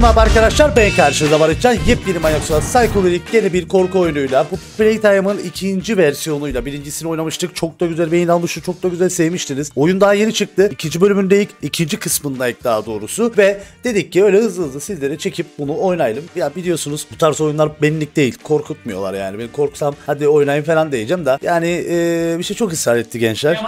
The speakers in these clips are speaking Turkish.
Herkese merhaba arkadaşlar, ben karşınızda Barış Can. Yepyeni manyak surat Psycho League yeni bir korku oyunuyla, bu Playtime'ın ikinci versiyonuyla. Birincisini oynamıştık, çok da güzel beğeni almıştı, çok da güzel sevmiştiniz. Oyun daha yeni çıktı, ikinci bölümündeyik, ikinci kısmındayık daha doğrusu. Ve dedik ki öyle hızlı hızlı sizlere çekip bunu oynayalım. Ya biliyorsunuz bu tarz oyunlar benlik değil, korkutmuyorlar yani. Ben korksam hadi oynayın falan diyeceğim de. Yani bir şey çok ısrar etti gençler.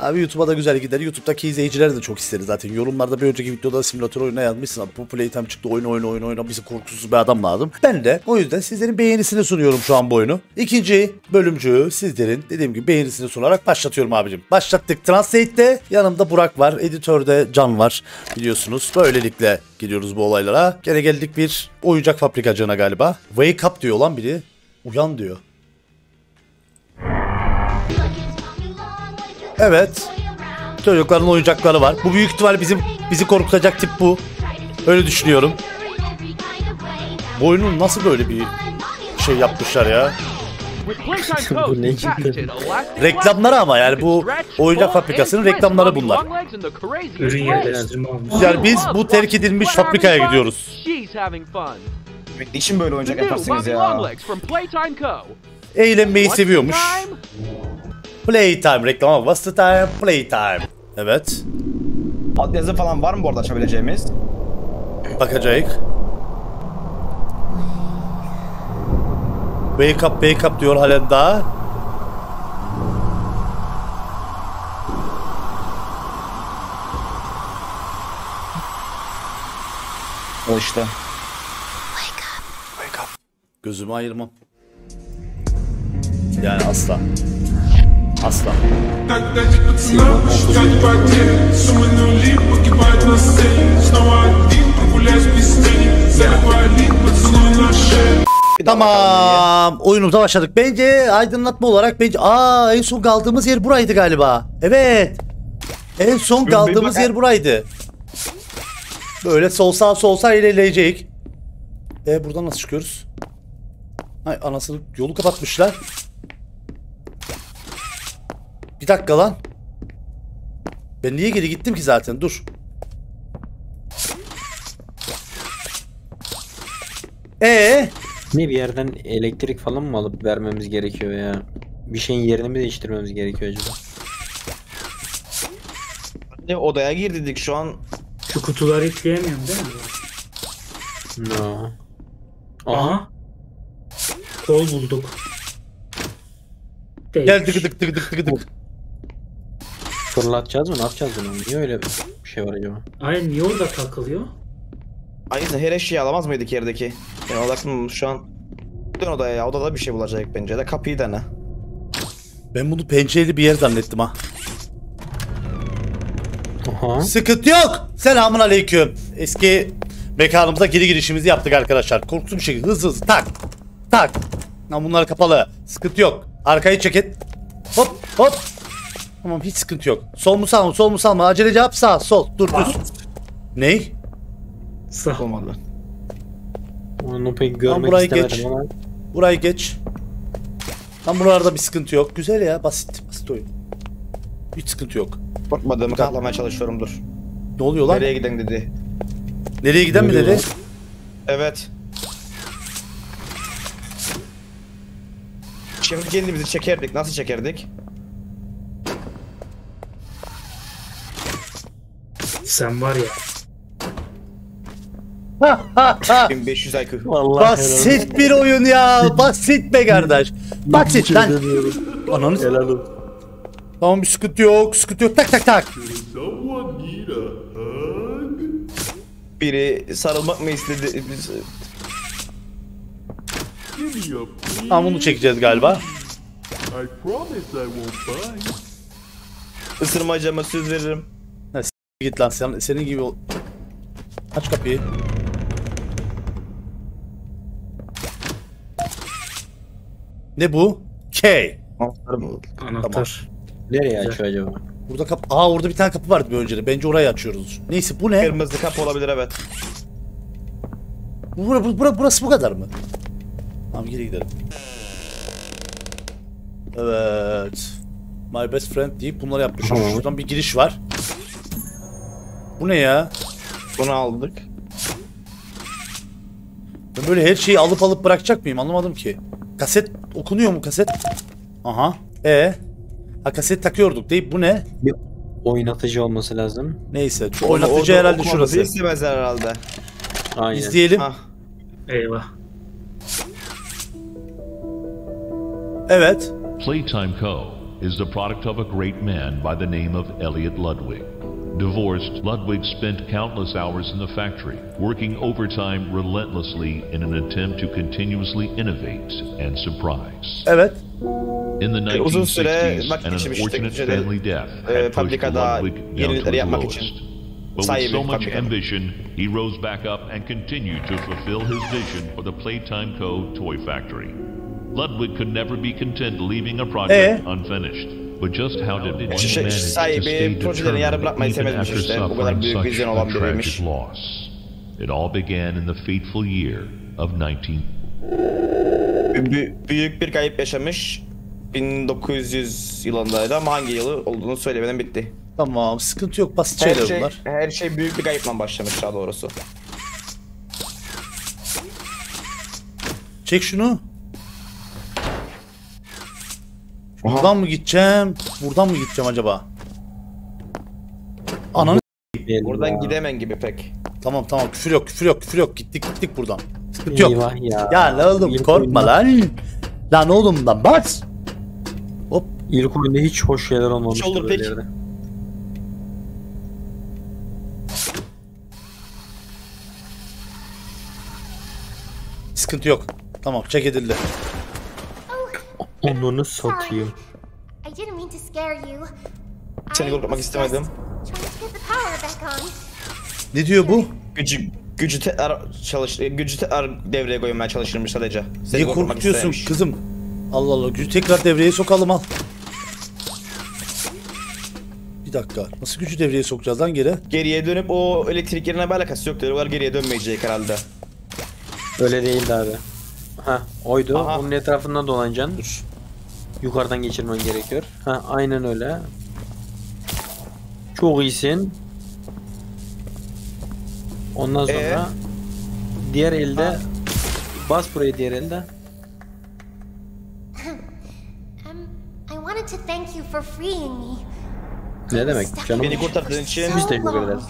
Abi YouTube'a da güzel gider. YouTube'daki izleyiciler de çok isteriz zaten. Yorumlarda bir önceki videoda simülatör oyuna yazmışsın. Abi, bu Playtime çıktı, oyna. Bizi korkusuz bir adam lazım. Ben de o yüzden sizlerin beğenisini sunuyorum şu an bu oyunu. İkinci bölümcüğü sizlerin dediğim gibi beğenisini sunarak başlatıyorum abicim. Başlattık. Translate'de yanımda Burak var. Editörde Can var. Biliyorsunuz. Böylelikle gidiyoruz bu olaylara. Gene geldik bir oyuncak fabrikacına galiba. Wake up diyor lan biri. Uyan diyor. Evet. Çocukların oyuncakları var. Bu büyük ihtimal bizi korkutacak tip bu. Öyle düşünüyorum. Bu oyunun nasıl böyle bir şey yapmışlar ya? Reklamları ama yani bu oyuncak fabrikasının reklamları bunlar. Ürün yerleştirme olmuş. Yani biz bu terk edilmiş fabrikaya gidiyoruz. Niçin böyle oyuncak yaparsınız ya? Eğlenmeyi seviyormuş. Playtime reklamı. What's the time? Playtime. Evet. Alt yazı falan var mı bu arada açabileceğimiz? Bakacağız. Wake up, wake up diyor halen daha. O işte. Wake up. Wake up. Gözümü ayırmam. Yani asla. Asla. Tamam. Oyunumuza başladık. Bence aydınlatma olarak en son kaldığımız yer buraydı galiba. Evet. En son kaldığımız yer buraydı. Böyle solsa ilerleyecek. Buradan nasıl çıkıyoruz? Ay anasını, yolu kapatmışlar. Bir dakika lan. Ben niye geri gittim ki zaten? Dur. Ne bir yerden elektrik falan mı alıp vermemiz gerekiyor ya? Bir şeyin yerini mi değiştirmemiz gerekiyor acaba? Hadi odaya gir dedik şu an. Şu kutuları yükleyemiyorum değil mi? No. Aha. Kol bulduk. Değil. Gel tık tık. Fırlatacağız mı? Ne yapacağız bunu? Niye öyle bir şey var acaba? Hayır, niye orada takılıyor? Hayır, her eşeği alamaz mıydık yerdeki? Yani odasın şu an. Dön odaya ya, odada bir şey bulacak pencerede. Kapıyı dene. Ben bunu pencereli bir yer zannettim ha. Aha. Sıkıntı yok. Selamun aleyküm. Eski mekanımıza geri girişimizi yaptık arkadaşlar. Korktum bir şekilde hızlı tak. Lan bunlar kapalı. Sıkıntı yok. Arkayı çekin. Hop. Tamam, hiç sıkıntı yok. Sol mu sağ mı? Acele cevap sağ. Sol. Dur. Ney? Sağ olmalı. Onu pek görmek istemedim ama. Burayı geç. Tam buralarda bir sıkıntı yok. Güzel ya, basit oyun. Hiç sıkıntı yok. Korkmadığımı katlamaya çalışıyorum, dur. Ne oluyor lan? Nereye giden dedi. Nereye giden mi dedi? Evet. Şimdi kendimizi çekerdik. Nasıl çekerdik? Sen var ya. 1500 IQ. Vallahi basit bir oyun ya. Basit be kardeş. Basit lan. Ananız. Tamam, bir sıkıntı yok. Tak. Biri sarılmak mı istedi? Tamam, bunu çekeceğiz galiba. Isırmayacağıma söz veririm. Git lan sen, senin gibi ol. Aç kapıyı. Ne bu? K. Anahtar mı? Anahtar. Nereye açıyor acaba? Burada kapı. Aa, orada bir tane kapı vardı bir önceden. Bence orayı açıyoruz. Neyse, bu ne? Kırmızı kapı olabilir, evet. Burası bu kadar mı? Tamam, geri gidelim. Evet. My best friend deyip bunları yapmışız. Şuradan bir giriş var. Bu ne ya? Bunu aldık. Ben böyle her şeyi alıp alıp bırakacak mıyım? Anlamadım ki. Kaset okunuyor mu kaset? Aha. Ha kaset takıyorduk deyip bu ne? Bir oynatıcı olması lazım. Neyse. Şu oynatıcı herhalde şurası. İstemezler herhalde. Aynen. İzleyelim. Ah. Eyvah. Evet. Playtime Co. is the product of a great man by the name of Elliot Ludwig. Divorced, Ludwig spent countless hours in the factory, working overtime relentlessly in an attempt to continuously innovate and surprise. Evet. In the 1960s, an unfortunate family death had pushed Ludwig down to the lowest. But with so much ambition, he rose back up and continued to fulfill his vision for the Playtime Co. toy factory. Ludwig could never be content leaving a project unfinished. But just how did one manage to stay determined even after suffering such a tragic loss? It all began in the fateful year of 19... Büyük bir kayıp yaşamış. 1900 yılındaydı ama hangi yılı olduğunu söylemeden bitti. Tamam, sıkıntı yok, basit şeyler bunlar. Her şey büyük bir kayıpla başlamış daha doğrusu. Çek şunu. Aha. Buradan mı gideceğim? Buradan mı gideceğim acaba? Ananı s**eyim. Buradan gidemem gibi pek. Tamam tamam, küfür yok küfür yok küfür yok, gittik buradan. Sıkıntı yok. Ya la oğlum korkma lan. Lan oğlum lan bas. Hop. İlk oyunda hiç hoş şeyler olmamıştı. Hiç olur pek. Yerde. Sıkıntı yok. Tamam, çek edildi. Onunu satayım. Seni korkutmak istemedim. Ne diyor bu? Gücü tekrar devreye koymaya çalışırmış sadece. Niye korkutuyorsun kızım? Allah Allah, gücü tekrar devreye sokalım al. Bir dakika, nasıl gücü devreye sokacağız lan geri? Geriye dönüp o elektrik yerine bir alakası yok diyorlar, geriye dönmeyecek herhalde. Öyle değildi abi. Ha oydu. Aha. Onun etrafından dolanacaksın. Dur. Yukarıdan geçirmen gerekiyor. Ha aynen öyle. Çok iyisin. Ondan sonra diğer elde bas buraya, diğer elde. Ne demek canım? Beni kurtardığın için teşekkür ederiz.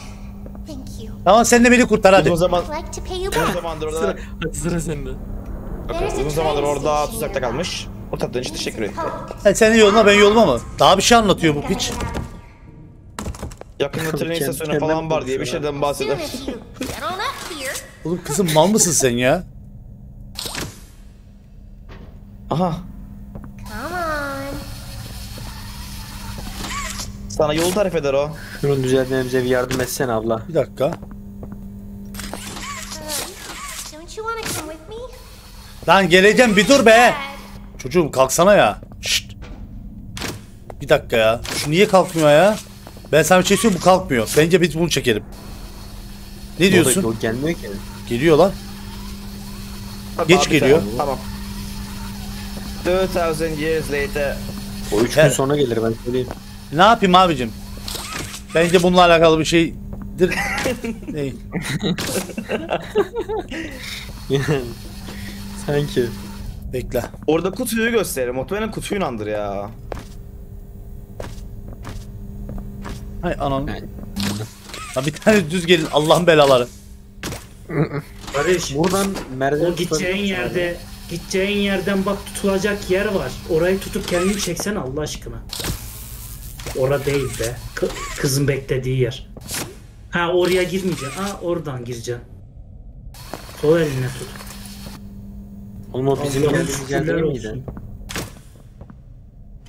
Tamam, sen de beni kurtar hadi. O zamandır orada. Sıra sende. Uzun zamandır orada tuzakta kalmış. O tatlının için teşekkür ederim. Senin yoluna ben yoluma mı? Daha bir şey anlatıyor bu piç. Yakında tren istasyonu falan var diye bir şeyden bahseder. Oğlum kızım, mal mısın sen ya? Aha. Sana yolu tarif eder o. Şunu düzeltmemize bir yardım etsene abla. Bir dakika. Lan geleceğim, bir dur be. Çocuğum kalksana ya. Şşt. Bir dakika ya. Şu niye kalkmıyor ya? Ben sana bir şey söyleyeyim, bu kalkmıyor. Bence biz bunu çekelim. Ne diyorsun? O gelmiyor ki. Geliyor lan. Tamam, geç geliyor. Tamam. 2000 years later. O 3 gün sonra gelir, ben söyleyeyim. Ne yapayım abicim? Bence bununla alakalı bir şeydir. Ney? Sanki. Bekle. Orada kutuyu gösterelim. Muhtemelen kutuyu andır ya. Hay anam. Lan bir tane düz gelin. Allah'ın belaları. Barış. Buradan merdiven gideceğin yerden bak, tutulacak yer var. Orayı tutup kendini çeksen Allah aşkına. Orada değil be. Kızın beklediği yer. Ha oraya girmeyeceksin. Ha oradan gireceksin. Sol eline tut. Oğlum o bizim geldiğimiz miydi?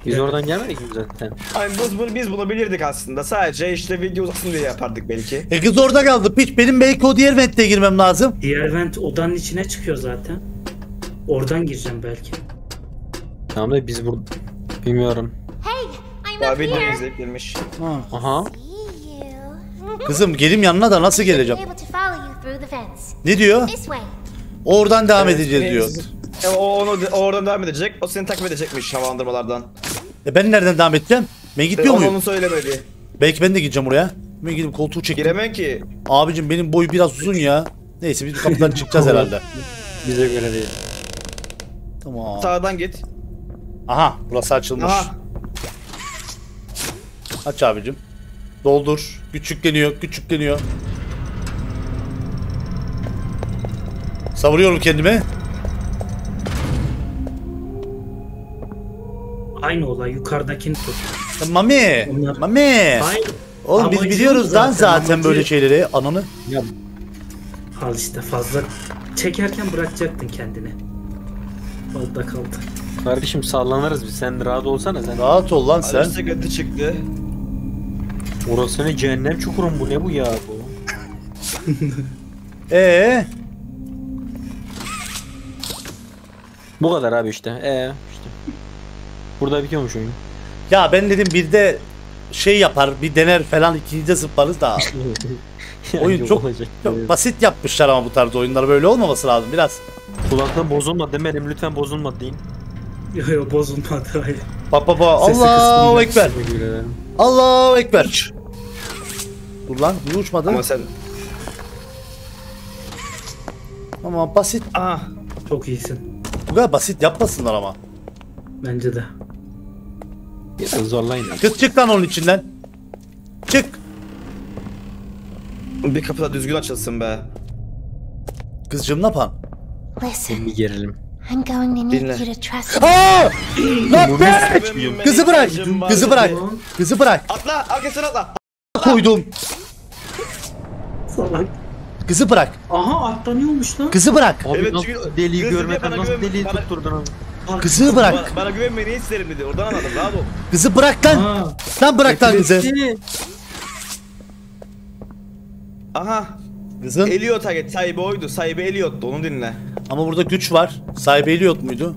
Biz oradan gelmedik mi zaten? Ay biz bulabilirdik aslında, sadece işte video uzasın diye yapardık belki. Kız orada kaldı piç, benim belki o diğer vent'e girmem lazım. Diğer vent odanın içine çıkıyor zaten. Oradan gireceğim belki. Tamam da biz burada... Bilmiyorum. Daha videoyu izleyip girmiş. Aha. Kızım gelim yanına da nasıl geleceğim? Ne diyor? Oradan devam edeceğiz diyor. Oradan devam edecek. O seni takip edecekmiş havalandırmalardan. Ben nereden devam edeceğim? Ben gitmiyor muyum? Onu söylemedi. Belki ben de gideceğim oraya. Ben gidip koltuğu çekeyim. Giremem ki. Abicim benim boyu biraz uzun ya. Neyse biz kapıdan çıkacağız herhalde. Bize göre değil. Tamam. Sağdan git. Aha, burası açılmış. Aha. Aç abicim. Doldur. Küçükleniyor, küçükleniyor. Savuruyorum kendime. Aynı olay yukarıdakini tut. Mami, onlar... Mami. Aynı. Oğlum biz biliyoruz zaten, lan zaten böyle şeyleri. Ananı. Ya. Al işte fazla. Çekerken bırakacaktın kendini. Fazla kaldı. Kardeşim sallanırız biz. Sen rahat olsana sen. Rahat ol lan sen. Arası götü çıktı. Orası ne cehennem çukurum bu ne bu ya bu. Bu kadar abi işte. İşte. Burada bitiyormuş oyun. Ya ben dedim bir de şey yapar, bir dener falan ikincide zıplarız da. Yani oyun çok, çok basit yapmışlar ama bu tarz oyunlar böyle olmaması lazım biraz. Kulaktan bozulma demedim lütfen bozulma deyin. Yok yok bozulmadı hayır. Bak bak bak Allahu Ekber. Allahu Ekber. Dur lan niye uçmadın? Ama sen... Ama basit. Aa, çok iyisin. Bu kadar basit yapmasınlar ama. Bence de. Biraz zorlayın. Kız çık lan onun içinden. Çık. Bir kapı da düzgün açılsın be. Kızcığım ne yapan? Bir gelelim. Dinle. Aaa! Lan bırak! Kızı bırak! Kızı bırak! Kızı bırak! Atla! Arkasına atla! Koydum! Salak. Kızı bırak! Aha atlanıyormuş lan. Kızı bırak! Evet çünkü deliği görmeden nasıl deliği tutturdun onu? Kızı bırak. Bana güvenme niye isterim dedi. Oradan anladım. Rahat ol. Kızı bırak lan. Aa, lan bırak lan kızı. Aha. Kızın. Elliot'a git. Sahibi oydu. Sahibi Elliot'tu. Onu dinle. Ama burada güç var. Sahibi Elliot muydu?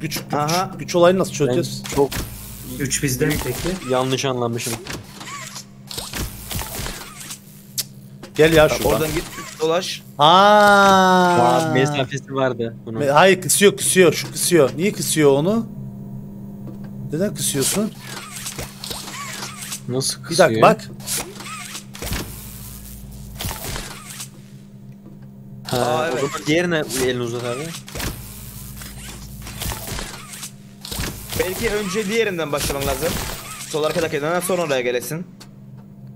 Güç. Aha. Güç olayını nasıl çözeceğiz? Ben çok. Güç bizde mi peki? Yanlış anlamışım. Gel ya şuradan. Oradan git. Dolaş. Aa. Mesafesi vardı bunun. Hayır kısıyor. Şu kısıyor. Niye kısıyor onu? Neden kısıyorsun? Nasıl kısıyor? Bir dakika bak. Ha, evet. O zaman diğerine elini uzat abi. Belki önce diğerinden başlaman lazım. Sol arkadakinden sonra oraya gelesin.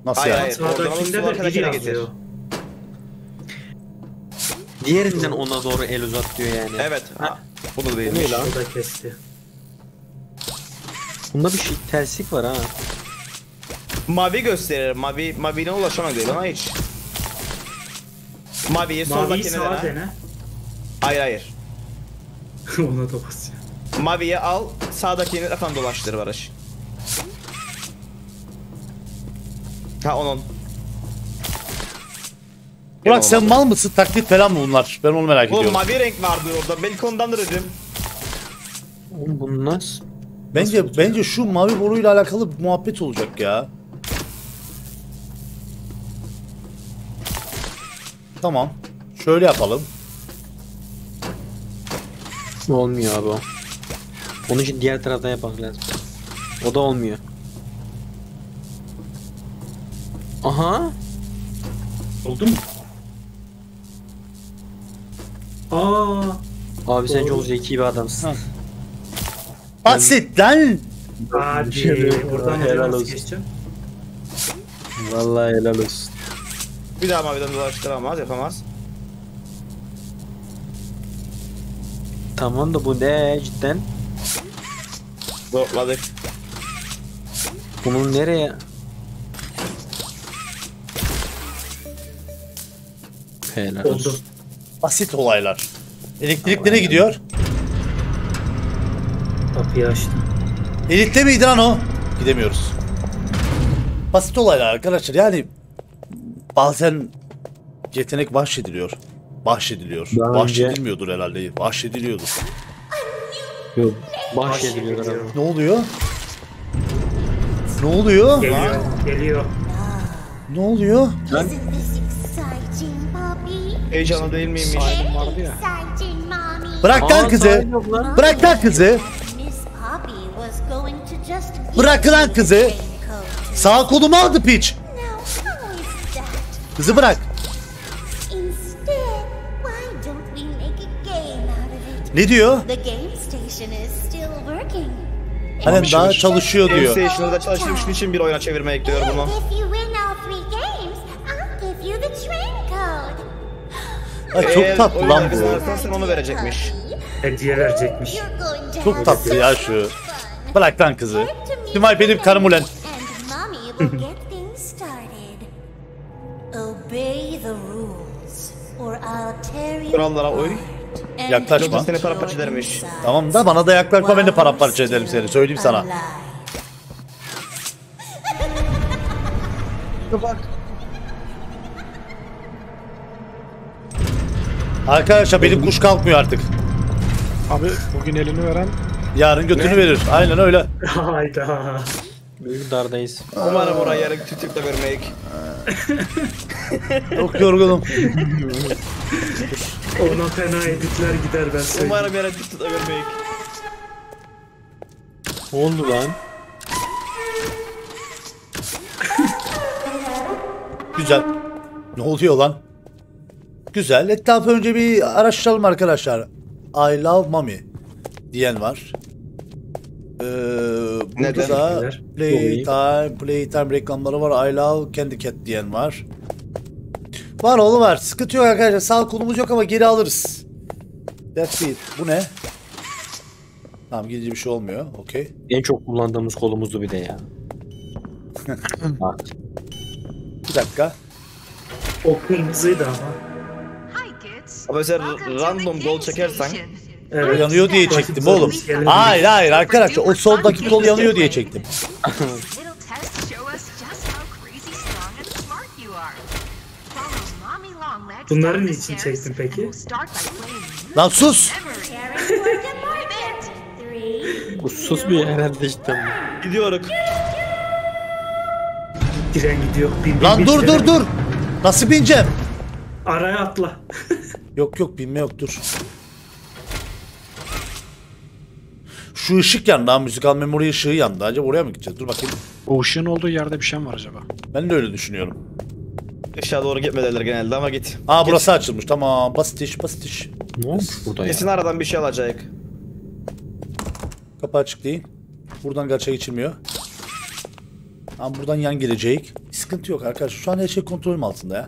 Nasıl hayır, yani? Hayır. Sağdakinde de arkadakine getir. Diğerinden ona doğru el uzat diyor yani. Evet. Ha. Bunu da değilmiş. Bu da kesti. Bunda bir şey terslik var ha. Mavi gösterir. Mavi'ne ulaşamak değil ama hiç. Mavi'ye soldaki neden ha? Dene. Hayır. Ona da basıyor. Mavi'ye al. Sağdakini efendim dolaştır Barış. Ha onun. Burak sen mal mısın? Taklit falan mı bunlar? Ben onu merak ediyorum. Oğlum mavi renk vardı orada. Belki ondandır dedim. Oğlum bunlar... Bence şu mavi boruyla alakalı bir muhabbet olacak ya. Tamam. Şöyle yapalım. Olmuyor abi o. Onun için diğer taraftan yapmak lazım. O da olmuyor. Aha. Oldu mu? Aa, abi sen çok zeki bir adamsın. Basit lan. Hadi buradan helal olsun. Vallahi helal olsun. Bir daha maviden dolaştıramaz, yapamaz. Tamam da bu ne cidden? Zorladık. Bunun nereye? Helal olsun. Oldu. Basit olaylar. Elektrik nereye gidiyor? Kapıyı açtım. Elektrikte miydi lan o? Gidemiyoruz. Basit olaylar arkadaşlar yani bazen yetenek bahşediliyor. Bahşedilmiyordur herhalde. Bahşediliyordur. Yok. Bahşediliyor. Ne oluyor? Ne oluyor? Geliyor. Ne oluyor? Ben... Heyecanlı değil miyim hiç? Bırak lan kızı! Bırak lan kızı! Bırak lan kızı! Sağ kolumu aldı piç! Kızı bırak! Ne diyor? Hani daha çalışıyor diyor. Game Station'da çalıştığım için bir oyuna çevirme ekliyor bunu. Ha, çok tatlı lan bu. Sen onu verecekmiş. Hediye verecekmiş. Çok tatlı ya şu. Bırak lan kızı. Şimay benim karım ulan. Kurallara oy. Yaklaşma. Seni paramparça edermiş. Tamam da bana da yaklaşma, ben de paramparça ederim seni. Söyleyeyim sana. Bak. Arkadaşlar benim kuş kalkmıyor artık. Abi bugün elini veren yarın götünü verir. Aynen öyle. Hayda. Büyük dardayız. Umarım oraya yarın tutup da vermeyik. Çok yorgunum. Ona fena editler gider ben söyleyeyim. Umarım yarın tutup da vermeyik. Ne oldu lan? Güzel. Ne oluyor lan? Güzel. Etrafı önce bir araştıralım arkadaşlar. I love mommy diyen var. Burada Playtime reklamları var. I love Candy Cat diyen var. Var oğlum var. Sıkıntı yok arkadaşlar. Sağ kolumuz yok ama geri alırız. That's it. Bu ne? Tamam, gizli bir şey olmuyor. Okay. En çok kullandığımız kolumuzdu bir de ya. Bir dakika. O kırmızıydı ama. Ama mesela random gol çekersen yanıyor diye çektim oğlum. Hayır hayır arkadaşlar, o soldaki kol yanıyor diye çektim. Bunların için çektim peki. Lan sus. Sus bir herhalde işte. Gidiyoruz. Tren gidiyor. Lan dur dur dur. Nasıl bineceğim? Araya atla. Yok yok, binme yoktur. Şu ışık yandı ha, müzikal memori ışığı yandı. Acaba oraya mı gideceğiz? Dur bakayım. O ışığın olduğu yerde bir şey mi var acaba? Ben de öyle düşünüyorum. Aşağı doğru gitme derler genelde ama git. Aa git. Burası açılmış, tamam, basit iş basit iş. Ne olmuş burada ya? Kesin aradan bir şey alacak. Kapı açık değil. Buradan kaçak geçilmiyor. Ama buradan yan gelecek. Sıkıntı yok arkadaşlar, şu an her şey kontrolüm altında ya.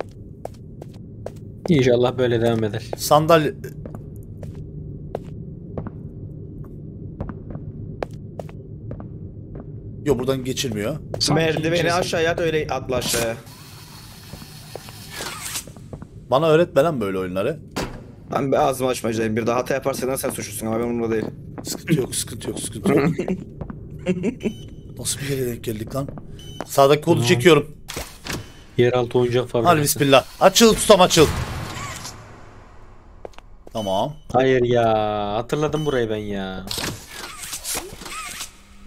İnşallah böyle devam eder. Sandalye... Yok, buradan geçilmiyor. Merdiveni aşağıya at, öyle atla aşağıya. Bana öğretme lan böyle oyunları. Ben bir ağzımı açmayacağım. Bir daha hata yaparsan sen suçlusun ama ben umurumda değil. Sıkıntı yok, sıkıntı yok, sıkıntı yok. Nasıl bir yere denk geldik lan? Sağdaki kolu çekiyorum. Yeraltı oyuncak fabrikası. Hadi bismillah. Açıl tutam açıl. Tamam. Hayır ya, hatırladım burayı ben ya.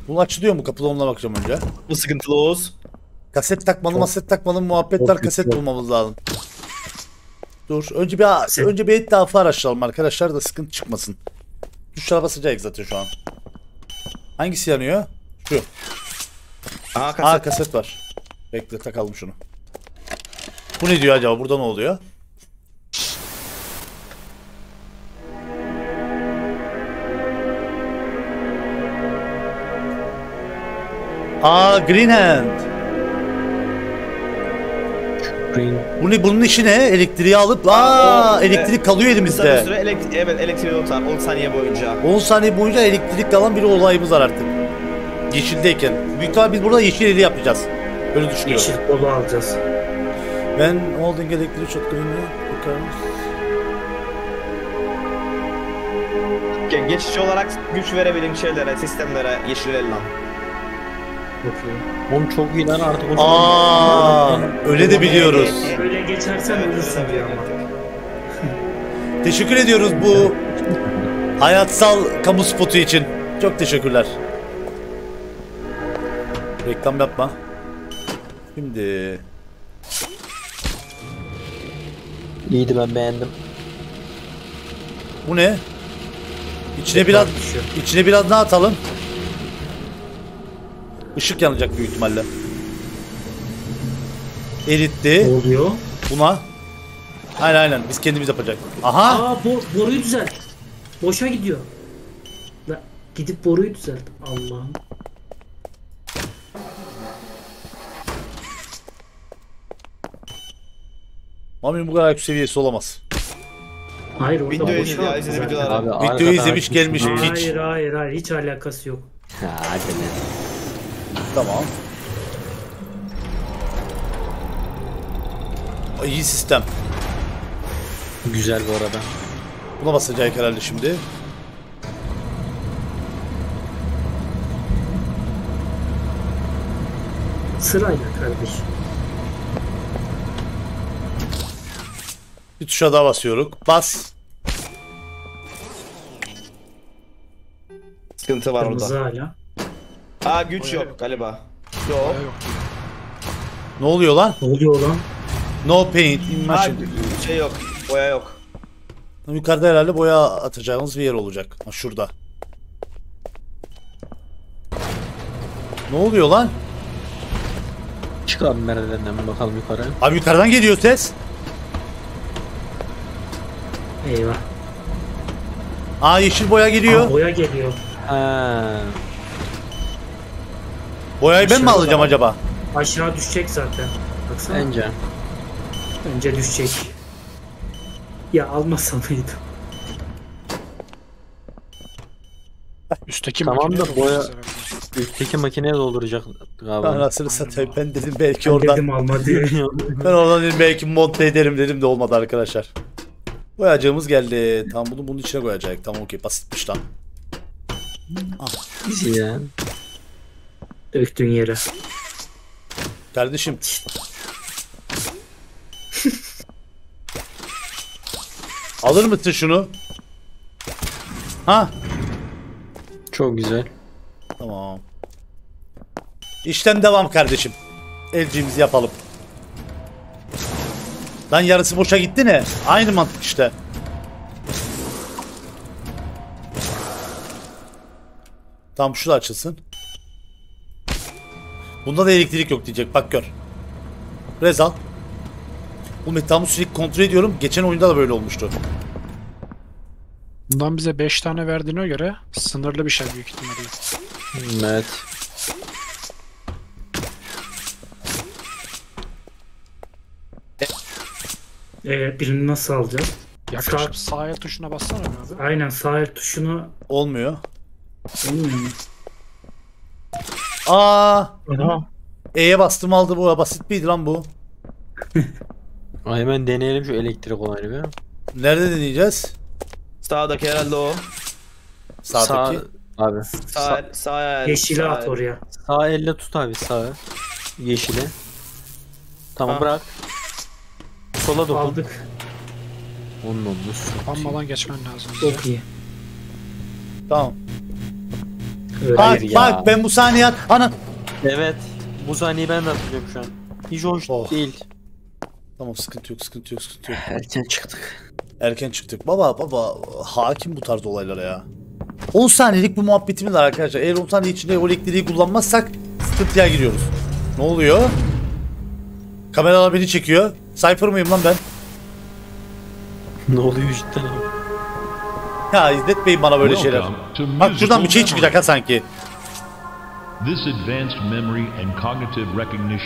Bu açılıyor mu? Kapıda onunla bakacağım önce. Bu sıkıntılı Oğuz. Kaset takmalı, maset takmalı muhabbetler, kaset bulmamız lazım. Dur. Önce bir etrafı araştıralım arkadaşlar da sıkıntı çıkmasın. Şu şaraba sıcak zaten şu an. Hangisi yanıyor? Şu. Aa kaset, aa, kaset var. Bekle takalım şunu. Bu ne diyor acaba? Burada ne oluyor? Aa, Green Hand. Bu ne? Bunun işi ne? Elektriği alıp elektrik kalıyor elimizde. Bir süre elektriği 10 saniye boyunca. 10 saniye boyunca elektrik kalan bir olayımız var artık. Yeşildeyken. Büyük ihtimalle biz burada yeşil eli yapacağız. Öyle düşünüyorum. Yeşil kolu alacağız. Ben Old'un gerektiği çok green'e bakarım. Geçici olarak güç verebildiğim şeylere, sistemlere yeşil el lan. Oğlum çok iyi lan artık. Aa, öyle de biliyoruz. Öyle geçersen ölürsün diye ama. Teşekkür ediyoruz bu hayatsal kamu spotu için. Çok teşekkürler. Reklam yapma. Şimdi... İyiydi, ben beğendim. Bu ne? İçine biraz ne atalım? Işık yanacak büyük ihtimalle. Eritti. Ne oluyor? Buna. Aynen aynen, biz kendimiz yapacak. Aha. Aa, boruyu düzelt. Boşa gidiyor. La, gidip boruyu düzelt. Allah'ım. Mami bu kadar seviyesi olamaz. Hayır orada boşa gidiyor. Videoyu izlemiş gelmiş hiç. Hayır hiç alakası yok. Hadi tamam. İyi sistem. Güzel bu arada. Buna basacak herhalde şimdi. Sırayla kardeşim. Bir tuşa daha basıyoruz. Bas. Sıkıntı var kırmızı orada. Hala. Aa güç bayağı yok galiba. Yok. Ne oluyor lan? No paint. Şey yok. Boya yok. Yukarıda herhalde boya atacağımız bir yer olacak. Ha, şurada. Ne oluyor lan? Çık abi merdivenden bakalım yukarı. Abi yukarıdan geliyor ses. Eyvah. Aa yeşil boya geliyor. Aa, boya geliyor. Boyayı ben mi alacağım acaba? Aşağı düşecek zaten. Baksana. Önce düşecek. Ya almasamaydım. Üstteki tamam da boya üstteki makineye dolduracak galiba. Anasını satayım ben dedim belki ben oradan. Dedim alma diye. Ben oradan dedim belki monte ederim dedim de olmadı arkadaşlar. Boyacığımız geldi. Tam bunu bunun içine koyacak. Tamam okey basitmiş lan. Ah ya. Döktün yere. Kardeşim. Alır mısın şunu? Ha? Çok güzel. Tamam. İşten devam kardeşim. Elcimizi yapalım. Lan yarısı boşa gitti ne? Aynı mantık işte. Tam şu da açılsın. Bunda da elektrik yok diyecek. Bak gör. Rezal. Bu metamı sürekli kontrol ediyorum. Geçen oyunda da böyle olmuştu. Bundan bize 5 tane verdiğine göre sınırlı bir şey büyük ihtimalle. Evet. Birini nasıl alacağız? Yaklaşıp sağ el tuşuna bassana abi. Aynen sağ el tuşuna. Olmuyor. Olmuyor mu? Aaa! E'ye bastım aldı bu. Basit miydi lan bu? Hemen deneyelim şu elektrik olayını ya. Nerede deneyeceğiz? Sağdaki herhalde o. Sağdaki? Sağ, abi. Sağ el. Yeşili at oraya. Sağ elle tut abi sağa. Yeşili. Tamam ha. Bırak. Sola dokun. Aldık. Onun oldu. Geçmen lazım. Çok iyi. Tamam. Öyle bak ben bu saniye at. Ana. Evet. Bu saniyeyi ben de atacağım şu an. Hiç hoş değil. Tamam sıkıntı yok. Erken çıktık. Baba hakim bu tarz olaylara ya. 10 saniyelik bu muhabbetimiz var arkadaşlar. Eğer 10 saniye içinde o elektriği kullanmazsak sıkıntıya giriyoruz. Ne oluyor? Kameralar beni çekiyor. Cypher mıyım lan ben? Ne oluyor cidden abi? Ya izletmeyin bana böyle şeyler. Bak şuradan bir şey çıkacak ha sanki.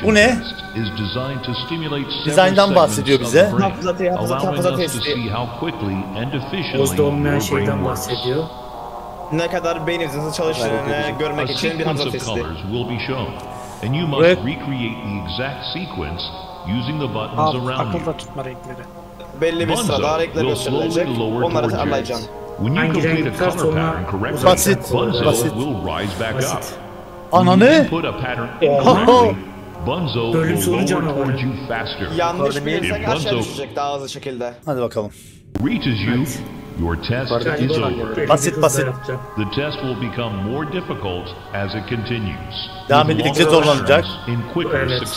Bu ne? Dizayndan bahsediyor bize. Hafıza testi. Gözde olmayan şeyden bahsediyor. Ne kadar beyninizin çalıştığını görmek için bir hafıza testi. Buraya akılda tutma renkleri. Belli bir sırada renkler gösterilecek. Onları anlayacağım. Hangi renk tutarsa ona basit. Ananı? Bölüm sonu canavarı. Yanlış bilirsek aşağı düşecek daha hızlı şekilde. Hadi bakalım. Evet. Basit. Devam edildikçe zorlanacak. Evet.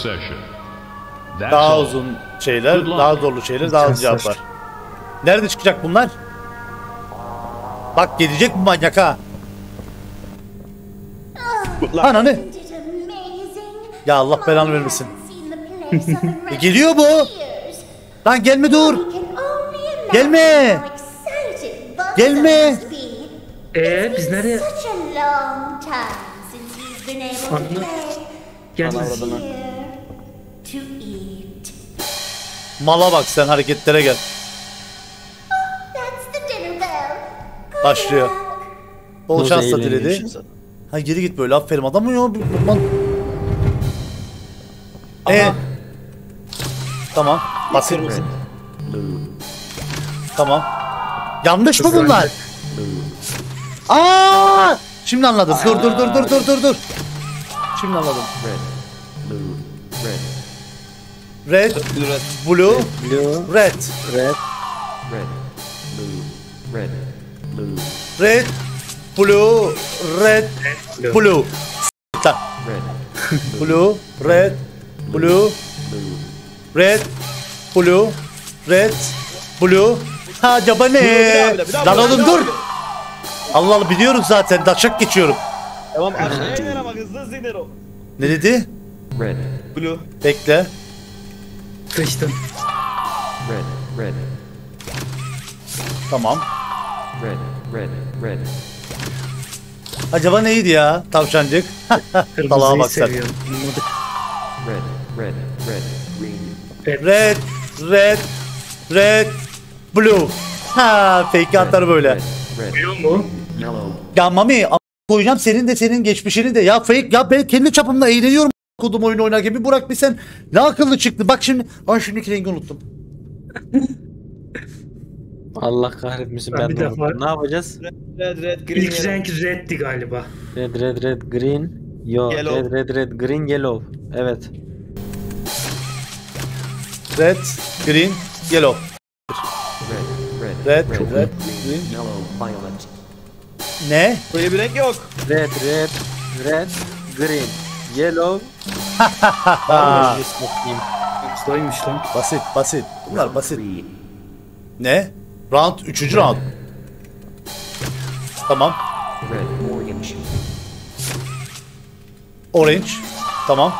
Daha uzun şeyler, daha zorlu şeyler, daha hızlı cevaplar. Nerede çıkacak bunlar? Bak gelecek bu manyak ha. Ana ne? Ya Allah belanı vermesin. Geliyor bu. Lan gelme dur. Gelme. Biz nereye? Anladım. Gelmezsin. Mala bak sen, hareketlere gel. Başlıyor. Bol şans da diledi. Ha geri git böyle, aferin adam mı ya? Tamam. Basit mi? Tamam. Yanlış mı bunlar? Aa! Şimdi anladım. Dur. Şimdi anladım. Red, blue, red, blue. Blue, red, blue, red, blue, red, blue. Ha acaba ne? Lan oğlum dur. Allah Allah, biliyorum zaten. Daşak geçiyorum. Tamam. Ne dedi? Red, blue. Bekle. Kaçtım. Red, red. Tamam. Red. Acaba neydi ya? Tavşancık. Salağa bak sen. Red, blue. Ha, fake atları böyle. Blue mu? Ya Mami, koyacağım senin de, senin geçmişini de. Ya fake, ya ben kendi çapımla eğleniyorum. Kodum oyunu oynar gibi. Burak bir sen ne akıllı çıktı. Bak şimdi. Ay şimdiki rengi unuttum. Allah kahretmesin, ben de unuttum. Ne yapacağız? Red, green. İlk renk reddi galiba. Red, green. Yo, red, green, yellow. Evet. Red, green, yellow. Red, green, yellow, violet. Ne? Böyle bir renk yok. Red, green, yellow. Hahaha. Ustaymış lan. Basit. Bunlar basit. Ne? Round 3. round. Tamam. Orange. Tamam.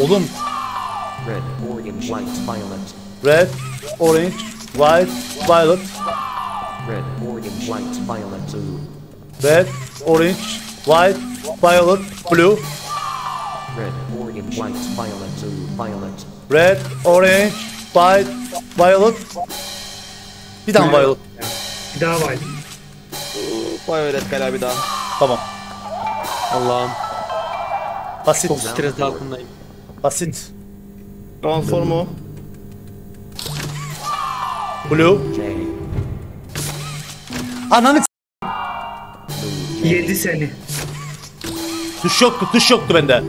Oğlum. Red, orange, white, violet. Red, orange, white, violet, blue. Red, orange, white, violet. Bir daha violet. Bir daha violet. Violet galiba bir daha. Tamam. Allah'ım. Basit. Çok stres altındayım. Basit. Transfer mu? Blue. Ananı yedi seni. Tuş yoktu bende.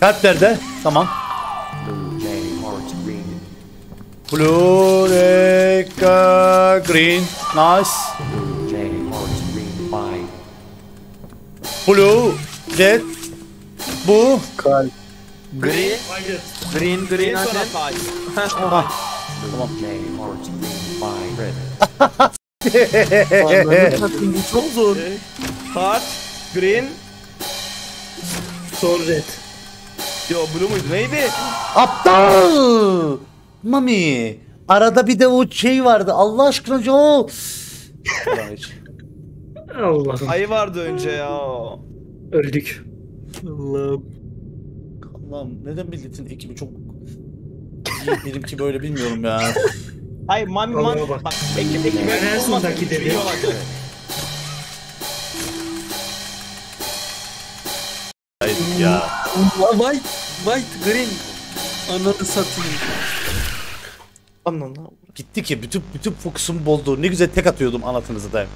Kalp nerede? Tamam. Blue, red, green, nice. Blue, red, bu kalp. Green tamam. Çok zor. Heart, green, sol red. Yo blue muydu neydi? Aptal! Mami, arada bir de o şey vardı. Allah aşkına o. Allah'ım. Ayı vardı önce ya. Öldük. Allah'ım. Lan neden milletin ekibi çok iyi, benimki böyle bilmiyorum ya. Hayır Mami bak ekip en sondaki dedi. Hayır ya. White green ananı satayım. Ananı gitti ki bütün fokusum bozdu. Ne güzel tek atıyordum anlatınızı da.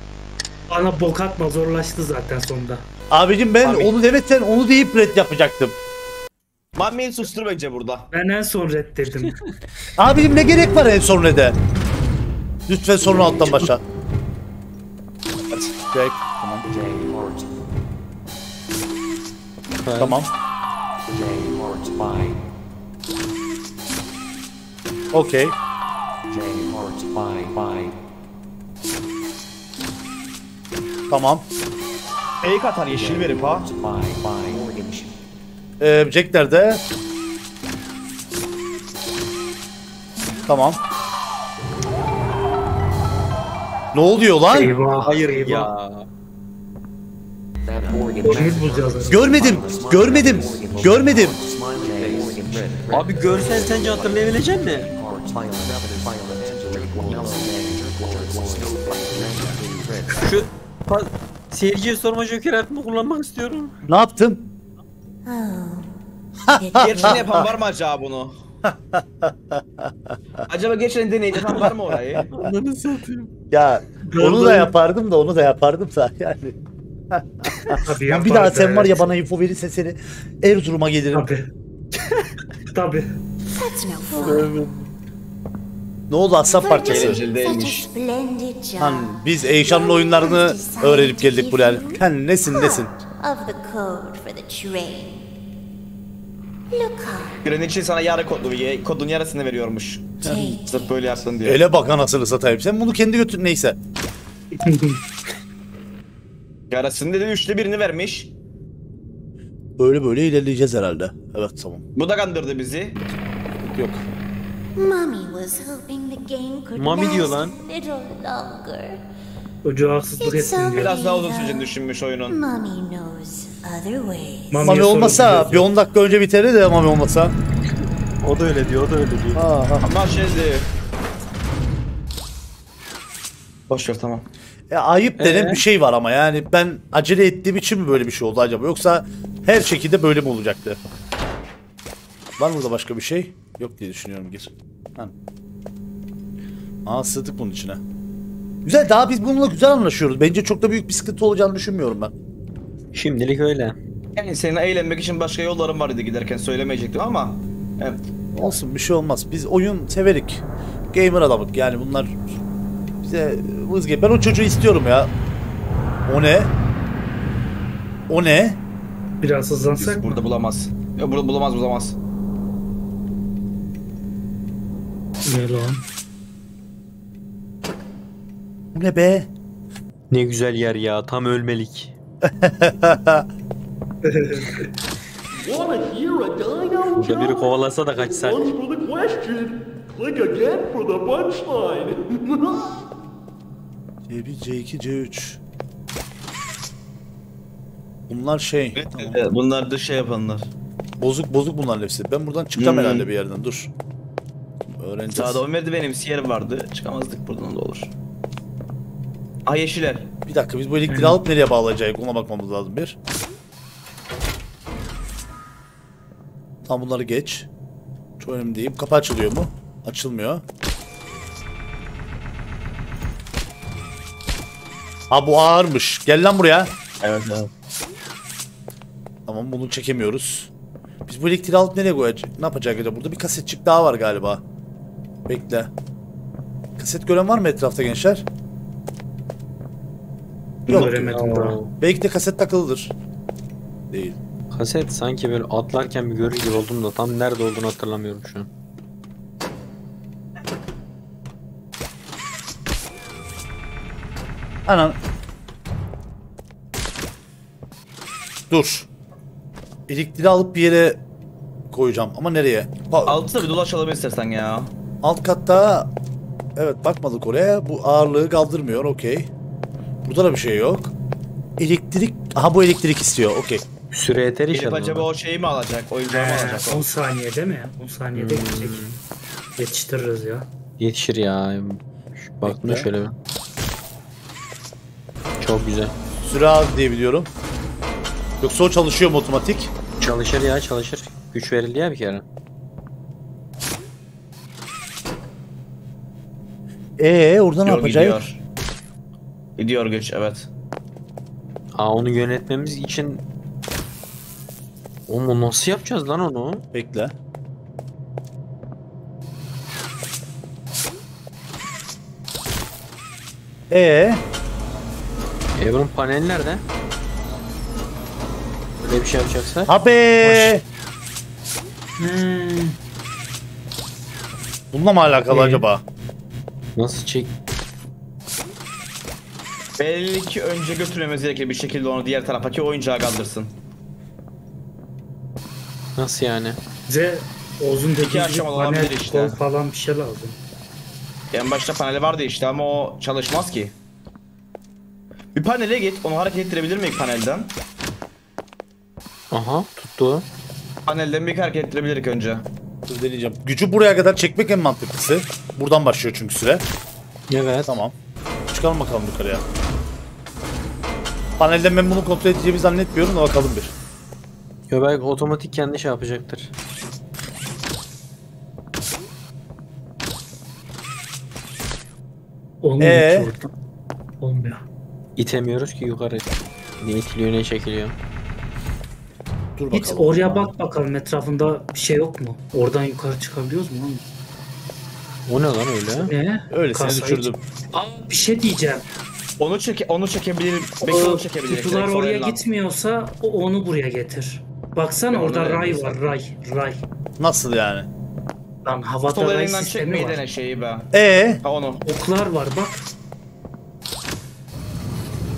Bana bok atma, zorlaştı zaten sonunda. Abicim ben Mami. Onu evet sen onu deyip red yapacaktım. Mami'yi sustur bence burada. Ben en son reddettim. Abicim ne gerek var en son red'e? Lütfen sorun alttan başa. Jack. Tamam. Okay. Tamam. Ey katar yeşil verip ha. Jack nerede? Tamam. Ne oluyor lan? Eyvah, hayır eyvah ya. Görmedim, görmedim, görmedim. Abi görsen sence hatırlayabilecek misin? Şu seyirciye sorma joker hakkımı kullanmak istiyorum. Ne yaptım? Gerçekten yapan var mı acaba bunu? Acaba geçen deneyeceğim var mı orayı? Onu satayım. Ya onu da yapardım da yani. Ya bir daha sen var ya bana info verirsen seni Erzurum'a gelirim. Tabii. Tabii. Ne oldu asap parçası? Lan biz Eyşan'ın oyunlarını öğrenip geldik buraya. Sen nesin? Grenitch'in sana yarı kodlu bir kodun yarısını veriyormuş. Sırf böyle yapsın diye. Ele bak anasını satayım. Sen bunu kendi götür neyse. Yarısını dedi 1/3'ünü vermiş. Böyle böyle ilerleyeceğiz herhalde. Evet tamam. Bu da kandırdı bizi. Yok. Mami diyor lan. Çocuğa haksızlık etsin diyor. Biraz daha uzun sürecini düşünmüş oyunun. Mami olmasa bir 10 dakika önce biterdi de Mami olmasa. O da öyle diyor, Ama şey diyor. Boş ver tamam. Ya ayıp denen bir şey var ama yani ben acele ettiğim için mi böyle bir şey oldu acaba? Yoksa her şekilde böyle mi olacaktı? Var mı da başka bir şey? Yok diye düşünüyorum gir. Aa sığdık bunun içine. Güzel daha biz bununla güzel anlaşıyoruz. Bence çok da büyük bir sıkıntı olacağını düşünmüyorum ben. Şimdilik öyle. Yani seninle eğlenmek için başka yollarım vardı giderken söylemeyecektim ama. Evet. Olsun bir şey olmaz. Biz oyun severik. Gamer adamık yani bunlar. Bize vız gibi. Ben o çocuğu istiyorum ya. O ne? O ne? Biraz hızlansak burada bulamaz. Ya burada bulamaz. Ne lan? Bu ne be? Ne güzel yer ya. Tam ölmelik. Burada biri kovalasa da kaçsak. C1, C2, C3. Bunlar şey. Tamam. Bunlar da şey yapanlar. Bozuk bunlar hepsi. Ben buradan çıkacağım herhalde bir yerden. Dur. Öğreneceğiz. Sağda o merdivenimsi yerim vardı. Çıkamazdık buradan da olur. Ay yeşiller. Bir dakika biz bu elektriği alıp nereye bağlayacağız? Ona bakmamız lazım bir. Tam bunları geç. Çok önemli değil. Kapı açılıyor mu? Açılmıyor. Ha bu ağırmış. Gel lan buraya. Evet. Tamam bunu çekemiyoruz. Biz bu elektriği alıp nereye koyacağız? Ne yapacağız acaba? Burada bir kasetçik daha var galiba. Bekle. Kaset gören var mı etrafta gençler? Yok. Belki de kaset takılıdır. Değil. Kaset sanki böyle atlarken bir görür gibi oldum da tam nerede olduğunu hatırlamıyorum şu an. Anan. Dur. Elektriği alıp bir yere koyacağım ama nereye? Altta bir dolaşalım istersen ya. Alt katta evet bakmadık oraya. Bu ağırlığı kaldırmıyor. Okey. Burada da bir şey yok. Elektrik. Aha bu elektrik istiyor. Okey. Süre yeter inşallah. Acaba o şeyi mi alacak? Oyuncağı mı alacak? 10 saniyede mi? 10 saniyede gidecek. Yetiştiririz ya. Yetişir ya. Baktım şöyle bir. Çok güzel. Süre az diye biliyorum. Yoksa o çalışıyor mu otomatik? Çalışır ya çalışır. Güç verildi ya bir kere. Orada ne yapacağız? Gidiyor güç evet. Aa onu yönetmemiz için... Oğlum nasıl yapacağız lan onu? Bekle. Bunun paneli nerede? Böyle bir şey yapacaksa. Abi. Bununla mı alakalı acaba? Nasıl çek? Belli ki önce götürmemiz gerekli bir şekilde onu diğer taraftaki oyuncağa kaldırsın. Nasıl yani? Bize Oğuz'un teki aşamalı olan bir işte. Falan bir şey lazım. En başta paneli vardı işte ama o çalışmaz ki. Bir panele git, onu hareket ettirebilir miyim panelden? Aha, tuttu. Panelden bir hareket ettirebilirik önce. Deneyeceğim. Gücü buraya kadar çekmek en mantıklısı. Buradan başlıyor çünkü süre. Evet. Tamam. Çıkalım bakalım yukarıya. Panelden ben bunu kontrol edeceğimi zannetmiyorum da bakalım bir. Yo, belki otomatik kendi şey yapacaktır. Olmuyor. İtemiyoruz ki yukarı. Ne itiliyor ne çekiliyor. Dur bakalım. Hiç oraya bak bakalım, etrafında bir şey yok mu? Oradan yukarı çıkabiliyoruz mu? O ne lan öyle? Ne? Öyle seni düşürdüm. Aa, bir şey diyeceğim. Onu çekebilirim. Onu çekebilirim. Kutular oraya gitmiyorsa onu buraya getir. Baksana orada ray var, ray. Nasıl yani? Lan havada ray sistemi var. Dene şeyi be. Ha, onu. Oklar var bak.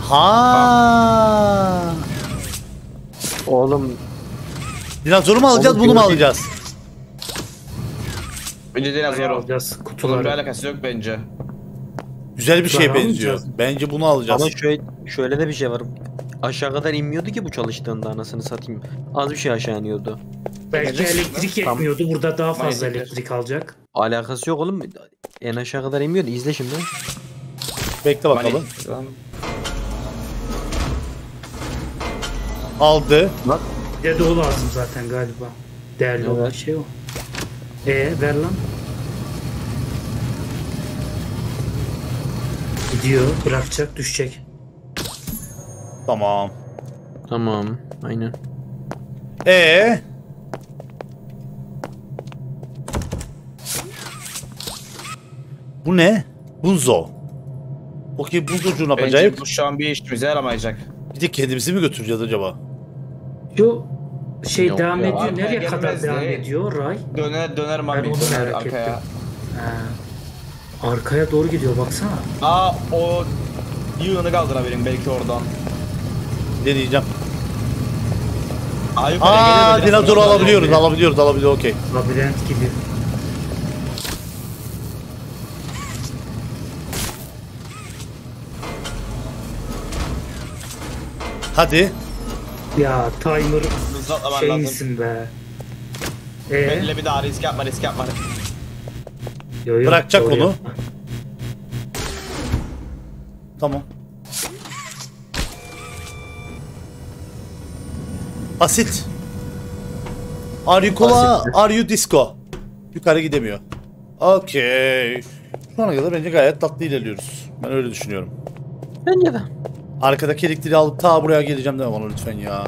Ha. Oğlum. Dinozoru mu alacağız, bunu mu alacağız? Bence dinozoru alacağız. Kutuların bir alakası yok bence. Güzel bir şeye benziyor. Bence bunu alacağız. Ama şöyle de bir şey var. Aşağı kadar inmiyordu ki bu çalıştığında, anasını satayım. Az bir şey aşağı iniyordu. Belki elektrik yetmiyordu. Burada daha fazla elektrik alacak. Alakası yok oğlum. En aşağı kadar inmiyordu. İzle şimdi. Bekle bakalım. Aldı. Dede o lazım zaten galiba. Değerli olan şey o. Ver lan. Gidiyor, bırakacak, düşecek. Tamam. Tamam, aynen. Bu ne? Bunzo. Okey, bunzocuğun yapacağı. Bu şu an bir işimize yaramayacak. Bir de kendimizi mi götüreceğiz acaba? Yo, yok, devam ediyor. Arkaya nereye kadar devam ediyor Ray? Döner mami. Döner arkaya. Arkaya doğru gidiyor, baksana. Aa, o yığını kaldırabilirim belki oradan. Deneyeceğim. Aa, dinozoru alabiliyoruz, okey. Labirent gibi. Hadi. Ya timer şey misin be? Benimle bir daha risk yapma. Yo, bırakacak onu. Yapma. Tamam. Basit. Are you cola? Are you disco? Yukarı gidemiyor. Okey. Şu ana kadar bence gayet tatlı ilerliyoruz. Ben öyle düşünüyorum. Bence de. Arkadaki elektriği alıp ta buraya geleceğim deme bana lütfen ya.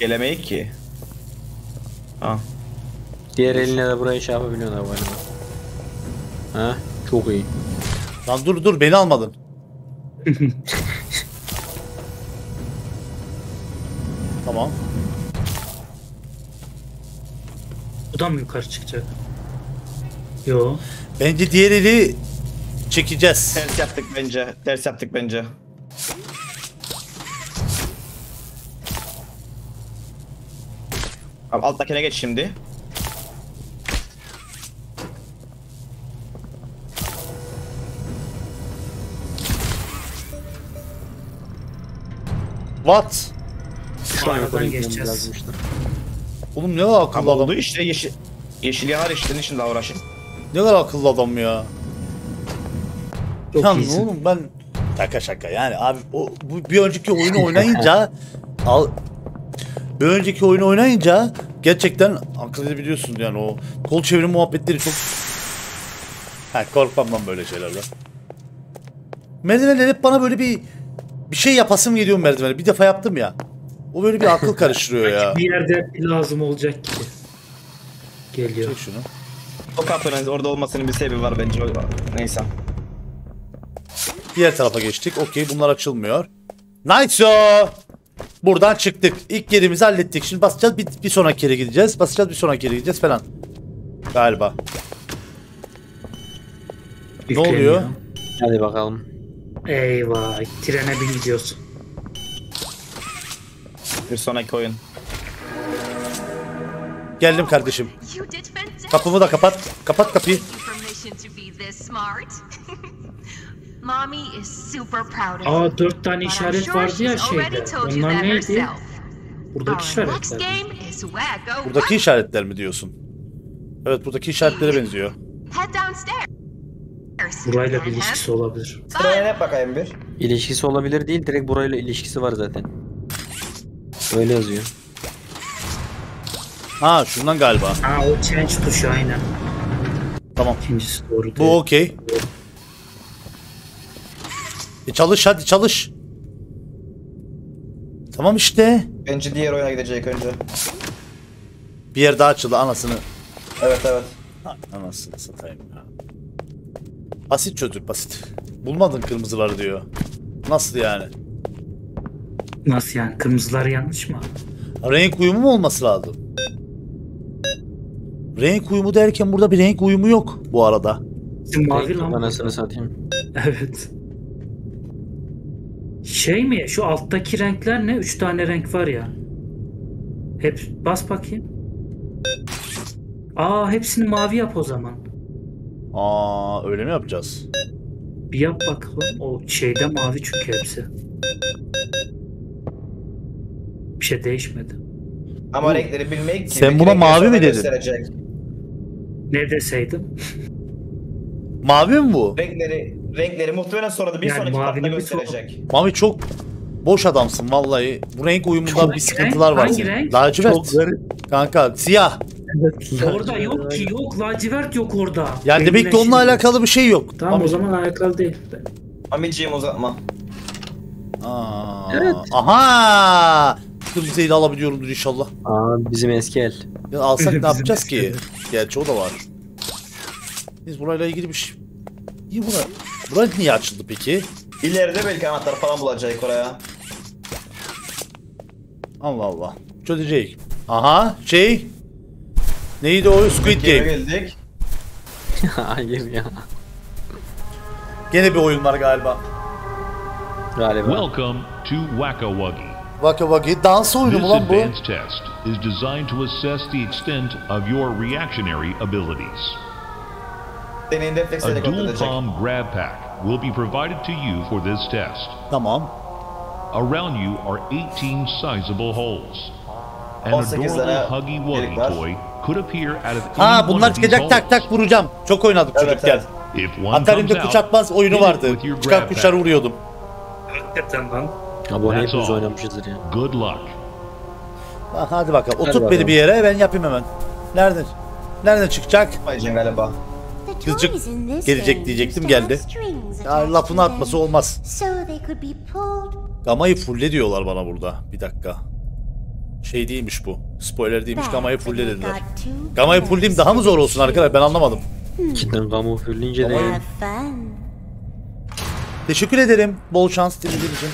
Gelemeyiz ki. Ha. Diğer eline de burayı şey yapabiliyorlar bu arada. Ha, çok iyi. Lan dur beni almadın. Tamam. Buradan mı yukarı çıkacak? Yo. Bence diğer eli çekeceğiz. Ters yaptık bence. Abi alttakine geç şimdi. What? Şu an geçeceğiz. Oğlum ne kadar akıllı adam. İşte yeşil yanar işlerin içinde uğraşın. Ne kadar akıllı adam ya. Lan oğlum ben şaka yani abi bir önceki oyunu oynayınca gerçekten akıl edebiliyorsun yani, o kol çevirme muhabbetleri çok. Korkmam ben böyle şeylerden. Merdivenler hep bana böyle bir şey yapasım geliyor merdivenler. Bir defa yaptım ya. O böyle bir akıl karıştırıyor ya. Bir yerde lazım olacak gibi. Geliyor. Çek şunu. O kapının orada olmasının bir sebebi var bence. Neyse. Diğer tarafa geçtik. Okey, bunlar açılmıyor. Nice! Buradan çıktık. İlk yerimizi hallettik. Şimdi basacağız, bir sonraki yere gideceğiz. Basacağız, bir sonraki yere gideceğiz falan. Galiba. Ne oluyor? Hadi bakalım. Eyvah. Trene bin gidiyorsun. Bir sonraki oyun. Geldim kardeşim. Kapımı da kapat. Kapat kapıyı. this smart. Mommy is super proud of you. Aa, 4 tane işaret vardı ya şeyde. Onlar neydi? Buradaki işaretler. Buradaki işaretler mi diyorsun? Evet, buradaki işaretlere benziyor. Burayla bir ilişkisi olabilir. Sıraya ne bakayım bir? İlişkisi olabilir değil, direkt burayla ilişkisi var zaten. Öyle yazıyor. Ha, şundan galiba. Ha, o change tuşu aynen. Tamam. İkincisi doğru. Bu okey. Çalış, hadi çalış. Tamam işte. Bence diğer oyuna gidecek önce. Bir yer daha açıldı anasını. Evet evet. Anasını satayım ya. Basit çözüm, basit. Bulmadın kırmızıları diyor. Nasıl yani? Nasıl yani? Kırmızılar yanlış mı? Renk uyumu mu olması lazım? Renk uyumu derken burada bir renk uyumu yok bu arada. Mavi lan. Anasını satayım. Evet. Şey mi? Şu alttaki renkler ne? 3 tane renk var ya. Hep bas bakayım. Aa, hepsini mavi yap o zaman. Aa, öyle mi yapacağız? Bir yap bakalım. O şeyde mavi çünkü hepsi. Bir şey değişmedi. Ama renkleri bilmek. Sen buna mavi mi dedin? Ne deseydim? Mavi mi bu? Renkleri muhtemelen sonra da bir yani sonraki partta gösterecek. Mavi çok boş adamsın vallahi. Bu renk uyumunda bir sıkıntılar var. Hangi renk? Lacivert. Kanka siyah. Evet, orada yok ki, yok lacivert yok orada. Yani demek ki onunla alakalı bir şey yok. Tamam Mami. O zaman alakalı değil. Amiciğim uzatma. Aa, evet. Aha. Bu düzeyi de alabiliyorumdur inşallah. Aa, bizim eski el. Ya alsak ne yapacağız ki? Gerçi o da var. Biz burayla ilgili bir şey. İyi buraya. Burası niye açıldı peki? İleride belki anahtar falan bulacak oraya. Allah Allah. Çözecek. Aha şey. Neydi o? Squid Game. Geldik. Hayır ya. Gene bir oyun var galiba. Galiba. Welcome to Wakawagi. Wakawagi dans oyunu mu lan bu? This advanced test is designed to assess the extent of your reactionary abilities. A dual-palm grab pack will be provided to you for this test. Tamam. Around you are 18 sizable holes. An adorable Huggy Wuggy toy could appear out of any one of these holes. Tak tak vuracağım. Çok oynadık çocukken. Atari'de kuşatmaz oyunu vardı. Çıkar kuşar vuruyordum. Hakikaten lan. Abone hepimiz oynamışızdır ya. Good luck. Hadi bakalım. Otur beni bir yere, ben yapayım hemen. Nereden? Nereden çıkacak? Hayır galiba. Kızcık gelecek diyecektim, geldi. Ya lafını atması olmaz. Gamayı fulle diyorlar bana burada. Bir dakika. Şey değilmiş bu. Spoiler değilmiş, gamayı fulle dediler. Gamayı fulleyim daha mı zor olsun arkadaşlar, ben anlamadım. Cidden gamayı fulleyince değil. Teşekkür ederim. Bol şans dilediğim için.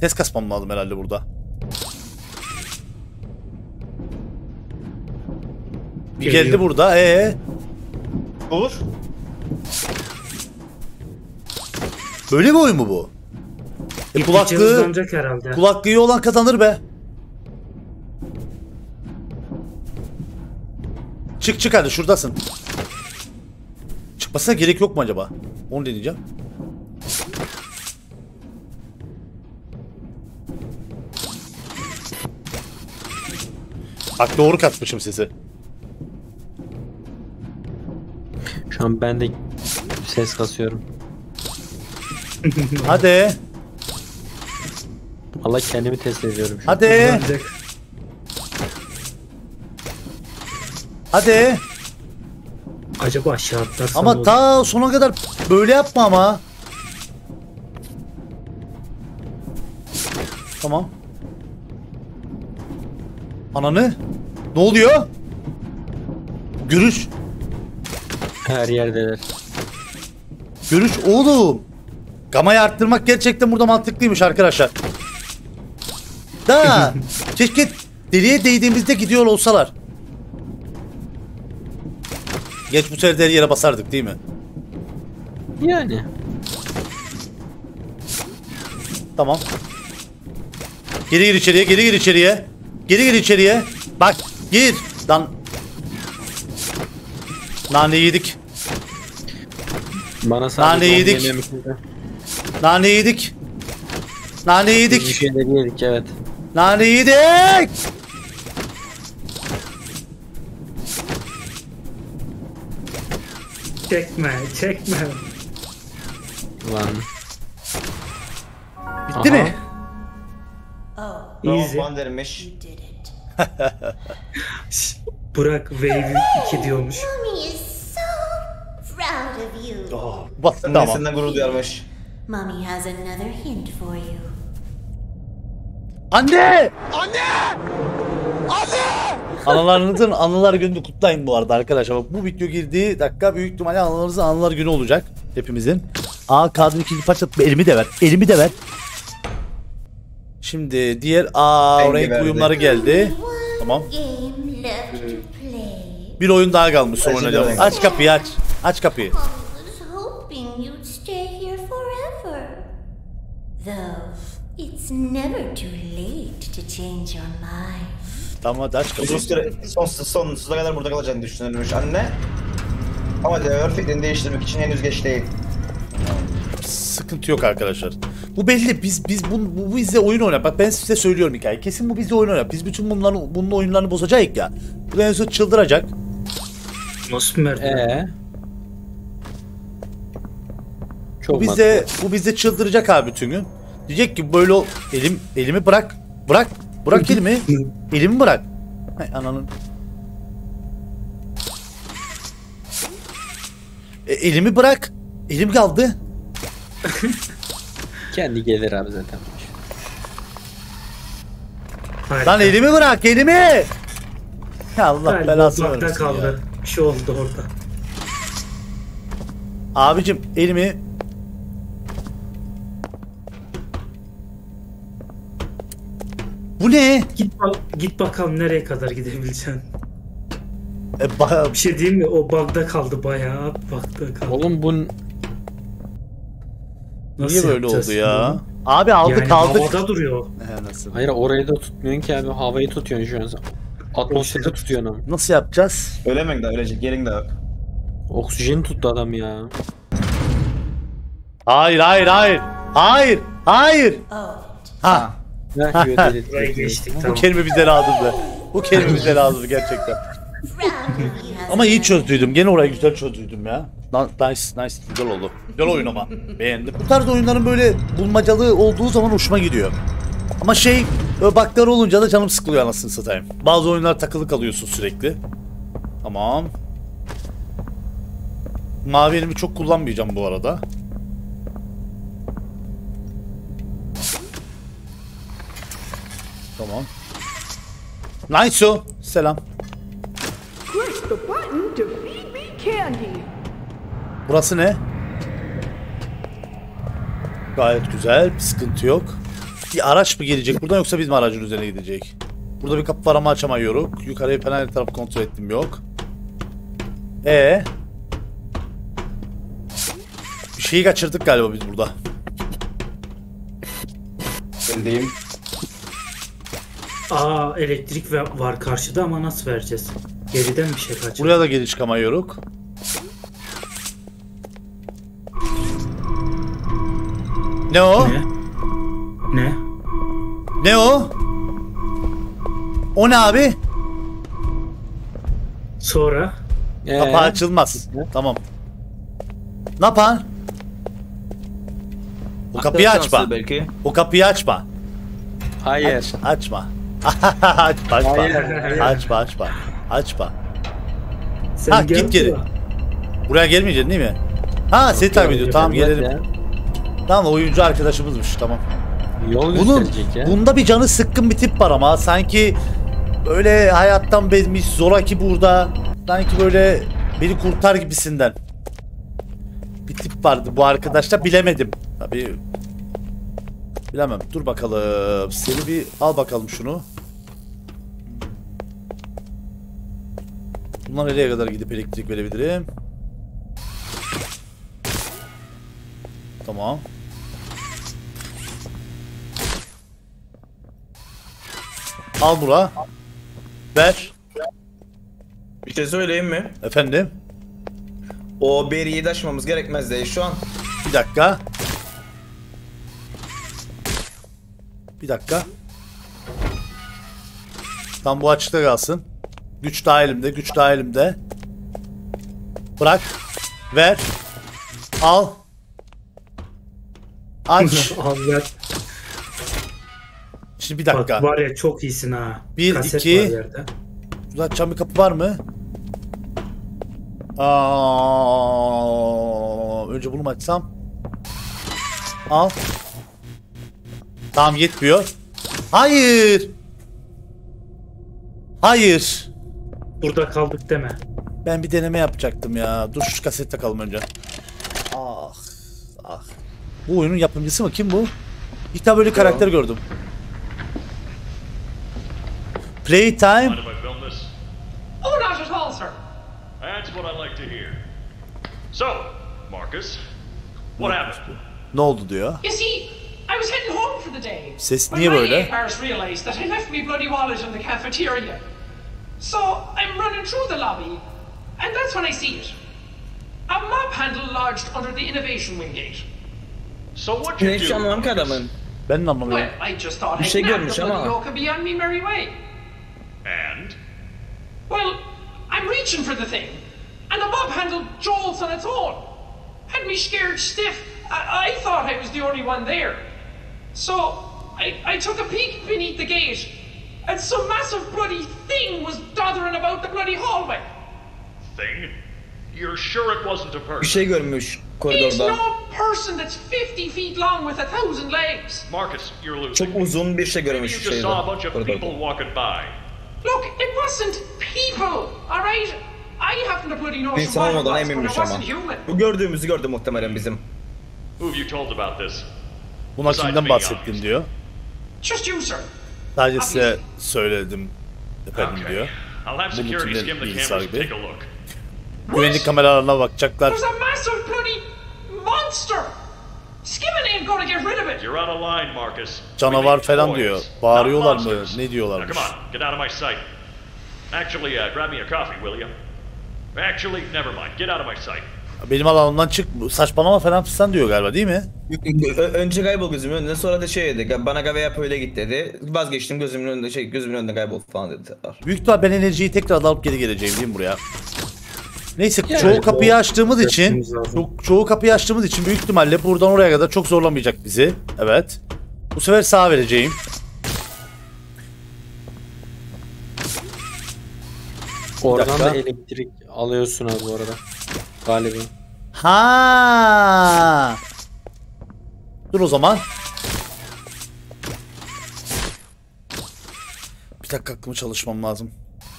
Ses kasmam lazım herhalde burada. Bir geldi burada. Olur. Böyle bir oyun mu bu? Kulaklığı iyi olan kazanır be. Çık çık hadi, şuradasın. Çıkmasına gerek yok mu acaba? Onu deneyeceğim. Bak doğru katmışım sesi. Şu an ben de ses kasıyorum. Hadi. Vallahi kendimi test ediyorum. Hadi. Hadi. Acaba aşağı atlarsam. Ama ta sona kadar böyle yapma ama. Tamam. Ananı. Ne oluyor? Görüş. Her yerdeler. Görüş oğlum. Gamayı arttırmak gerçekten burada mantıklıymış arkadaşlar. Da keşke deliğe değdiğimizde gidiyor olsalar. Geç bu sefer her yere basardık değil mi? Yani. Tamam. Geri gir içeriye, geri gir içeriye. Bak gir. Nane yedik. Bana nane yedik. Nane yedik. Nane yedik. Bir şey de yedik, evet. Nane yedik. Çekme, çekme. Lan. Bitti mi? Easy. Burak Wave 2 diyormuş. Oh, bastın tamam. Annesinden gurur duyarmış. Anne! Anne! Anne! Analarınızın Analar Günü'nü kutlayın bu arada arkadaşlar. Bak, bu video girdiği dakika büyük ihtimalle analarınızın Analar Günü olacak hepimizin. A kadını kilit parçatıp elimi de ver. Elimi de ver. Şimdi diğer renk uyumları geldi. Tamam. Bir oyun daha kalmış son oynayalım. Aç kapıyı, aç. Aç kapıyı. Tamam hadi aç kapıyı. Sonsuza kadar burada kalacağını düşünülmüş anne. Ama diyor fikrini değiştirmek için henüz geç değil. Sıkıntı yok arkadaşlar. Bu belli. Bu bizle oyun oynar. Bak ben size söylüyorum hikaye. Kesin bu bizle oyun oynar. Biz bütün bunun oyunlarını bozacağız ya. Bu en son çıldıracak. Nasıl merdiven? Bu bizde çıldıracak abi bütün gün. Diyecek ki böyle elimi bırak. Bırak. Bırak elimi. Elimi bırak. Hay ananın. Elimi bırak. Elim kaldı. Kendi gelir abi zaten. Harika. Lan elimi bırak, elimi! Ya Allah belasını versin. Kaldı. Bir şey oldu orada. Abicim elimi. Bu ne? Git bakalım nereye kadar gidebileceksin. Bir şey diyeyim mi? O bug'da kaldı bayağı. Bug'da kaldı. Oğlum bunun nasıl niye böyle oldu ya? Bunu? Abi aldı yani kaldı. Havada duruyor. Nasıl? Hayır orayı da tutmuyorsun ki abi. Havayı tutuyorsun şu an. Atmosferi tutuyorsun. Nasıl yapacağız? Ölemek de ölecek. Gelin de yok. Oksijeni tuttu adam ya. Hayır hayır hayır. Hayır. Hayır. Ha. Bu kelime bize lazımdı. Bu kelime bize lazımdı gerçekten. Ama iyi çözdüydüm. Gene orayı güzel çözdüydüm ya. Nice, güzel oldu. Güzel oyun ama. Beğendim. Bu tarz oyunların böyle bulmacalı olduğu zaman hoşuma gidiyor. Ama baklar olunca da canım sıkılıyor anasını satayım. Bazı oyunlar takılı kalıyorsun sürekli. Tamam. Mavi elimi çok kullanmayacağım bu arada. Tamam. Nice o. Selam. Burası ne? Gayet güzel, bir sıkıntı yok. Bir araç mı gelecek buradan yoksa biz mi aracın üzerine gidecek? Burada bir kapı var ama açamıyoruz. Yukarıya panel tarafı kontrol ettim, yok. Bir şeyi kaçırdık galiba biz burada. Öndeyim. Elektrik var karşıda ama nasıl vereceğiz? Geriden bir şey kaçırdık. Buraya da geri çıkamıyoruz. Ne o? Ne? Ne o? O ne abi? Sonra? Kapağı açılmaz. Tamam. Ne yapar? O kapıyı açma. O kapıyı açma. Hayır. Açma. Açma. Açma. Açma. Açma. Ha git geri. Buraya gelmeyeceksin değil mi? Ha seni takip ediyor. Tamam gelelim. Tamam oyuncu arkadaşımızmış, tamam. Bunda bir canı sıkkın bir tip var ama sanki böyle hayattan bezmiş, zoraki burada. Sanki böyle beni kurtar gibisinden. Bir tip vardı bu arkadaşta, bilemedim. Tabii bilemem. Dur bakalım. Seni bir al bakalım şunu. Bunlar nereye kadar gidip elektrik verebilirim? Tamam. Al bura. Ver. Bir şey söyleyeyim mi? Efendim? O beriyi de aşmamız gerekmez değil şu an. Bir dakika. Bir dakika. Tam bu açıkta kalsın. Güç dahilimde, güç dahilimde. Bırak. Ver. Al. Aç. Şimdi bir dakika. Bak, var ya çok iyisin ha. Bir, kaset iki. Burada cam bir kapı var mı? Aa, önce bunu açsam. Al. Tamam yetmiyor. Hayır. Hayır. Burada kaldık deme. Ben bir deneme yapacaktım ya. Dur şu kasette kalım önce. Ah. Ah. Bu oyunun yapımcısı mı? Kim bu? İlk defa böyle karakter gördüm. Playtime. Oh, not at all, sir. That's what I like to hear. So, Marcus, what happened? Ne oldu diyor? You see, I was heading home for the day. Ses niye böyle? Barış realized that I left my bloody wallet in the cafeteria. So, I'm running through the lobby, and that's when I see it. A mop handle lodged under the innovation wing gate. So what you do? Ben anlamıyorum. Bir şey görmüş ama. And? Well, I'm reaching for the thing, and the mop handle jolts on its own. Had me scared stiff. I thought I was the only one there. So, I took a peek beneath the gate, and some massive bloody thing was doddering about the bloody hallway. Thing? You're sure it wasn't a person? Bir şey görmüş koridorda. It's no person that's 50 feet long with 1,000 legs. Marcus, you're losing. Çok uzun bir şey görmüş şeyde. Koridorda. Look, it wasn't people, all right? I haven't bloody notion. İnsan olmadan eminmiş ama. Bu gördüğümüzü gördü muhtemelen bizim. Buna kimden bahsettin diyor. Sadece size söyledim efendim diyor. Bunun kimden bilgisayar gibi. Güvenlik kameralarına bakacaklar. Canavar falan diyor. Bağırıyorlar mı? Ne diyorlarmış? Benim alanımdan çık. Saçmalama falan fistan diyor galiba değil mi? Önce kaybol gözümün önünde, sonra da şey dedi. Bana kahve yap öyle git dedi. Vazgeçtim, gözümün önünde şey, gözümün önünde kaybol falan dedi. Büyük ihtimal ben enerjiyi tekrar alıp geri geleceğim değil mi buraya? Neyse yani çoğu kapıyı açtığımız için çoğu kapıyı açtığımız için büyük ihtimalle buradan oraya kadar çok zorlamayacak bizi. Evet. Bu sefer sağ vereceğim. Oradan da elektrik alıyorsun abi bu arada. Galiba. Ha. Dur o zaman. Bir dakika aklımı çalışmam lazım.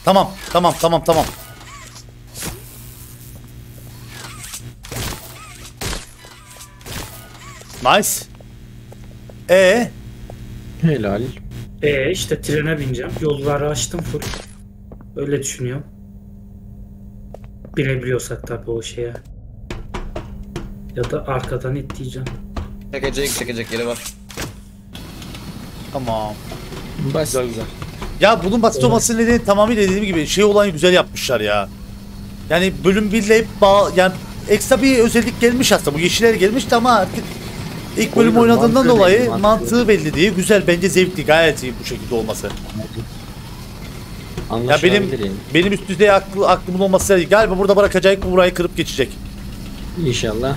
Tamam. Nice. Helal. İşte trene bineceğim. Yolları açtım full. Öyle düşünüyorum. Binebiliyorsak tabii o şeye. Ya da arkadan it diyeceğim. Çekecek yere bak. Tamam. Güzel. Ya bunun basit olması nedeni tamamıyla dediğim gibi şey olayı güzel yapmışlar ya. Yani bölüm 1 ile hep yani ekstra bir özellik gelmiş aslında. Bu yeşiller gelmişti ama artık İlk bölüm oynadığından dolayı mantığı belli diye güzel, bence zevkli, gayet iyi bu şekilde olması. Ya benim üst düzey aklımın olması değil. Galiba burada bırakacak, burayı kırıp geçecek. İnşallah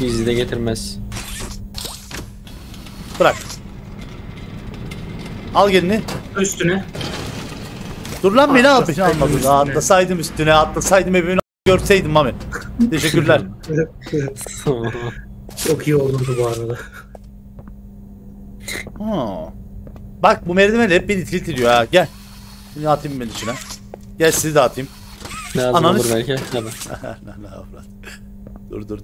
bizi de getirmez. Bırak. Al gelini. Üstüne. Dur lan beni al. Atlasaydım üstüne, atlasaydım evini görseydim abi. Teşekkürler. Çok iyi olurdu bu arada. Ha. Bak bu merdiven hep beni tilt ediyor ha. Gel. Bunu atayım ben içine. Gel sizi de atayım. Lazım olur belki. Dur.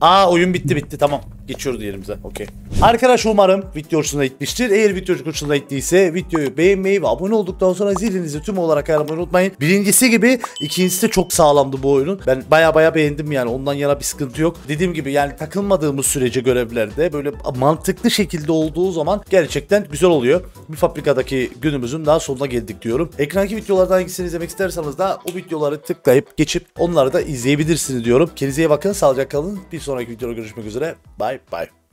Aa oyun bitti tamam. Geçiyoruz yerimize. Okey. Arkadaş umarım video hoşuna gitmiştir. Eğer video hoşuna gittiyse videoyu beğenmeyi ve abone olduktan sonra zilinizi tüm olarak ayarlamayı unutmayın. Birincisi gibi ikincisi de çok sağlamdı bu oyunun. Ben baya beğendim yani, ondan yana bir sıkıntı yok. Dediğim gibi yani takılmadığımız sürece görevlerde böyle mantıklı şekilde olduğu zaman gerçekten güzel oluyor. Bir fabrikadaki günümüzün daha sonuna geldik diyorum. Ekrandaki videolardan hangisini izlemek isterseniz de o videoları tıklayıp geçip onları da izleyebilirsiniz diyorum. Kendinize iyi bakın, sağlıcakla kalın. Bir sonraki videoda görüşmek üzere. Bye bye.